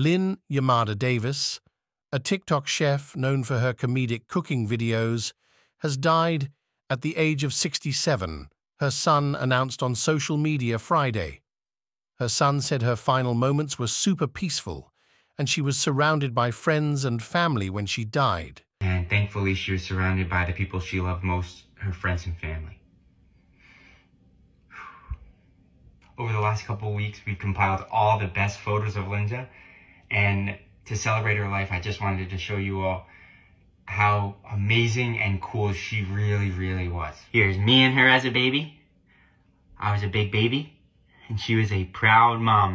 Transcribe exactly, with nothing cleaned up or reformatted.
Lynn Yamada Davis, a TikTok chef known for her comedic cooking videos, has died at the age of sixty-seven, her son announced on social media Friday. Her son said her final moments were super peaceful, and she was surrounded by friends and family when she died. And thankfully, she was surrounded by the people she loved most, her friends and family. Over the last couple of weeks, we've compiled all the best photos of Lynja, and to celebrate her life, I just wanted to show you all how amazing and cool she really, really was. Here's me and her as a baby. I was a big baby, and she was a proud mom.